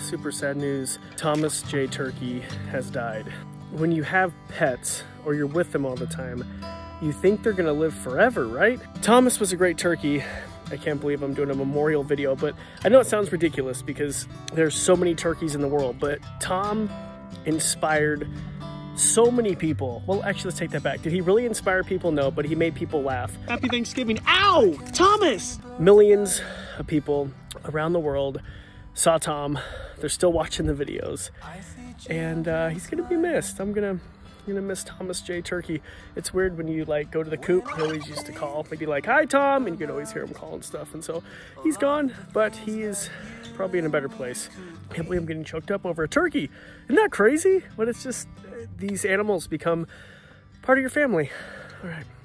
Super sad news. Thomas J Turkey has died. When you have pets or you're with them all the time, you think they're gonna live forever, right? Thomas was a great turkey. I can't believe I'm doing a memorial video, but I know it sounds ridiculous because there's so many turkeys in the world, but Tom inspired so many people. Well, actually, let's take that back. Did he really inspire people? No, but he made people laugh. Happy Thanksgiving. Ow! Thomas! Millions of people around the world saw Tom. They're still watching the videos. And he's gonna be missed. I'm gonna miss Thomas J Turkey. It's weird when you like go to the coop, he always used to call. They'd be like, "Hi Tom," and you could always hear him call and stuff. And so he's gone, but he is probably in a better place. I can't believe I'm getting choked up over a turkey. Isn't that crazy? But it's just, these animals become part of your family. All right.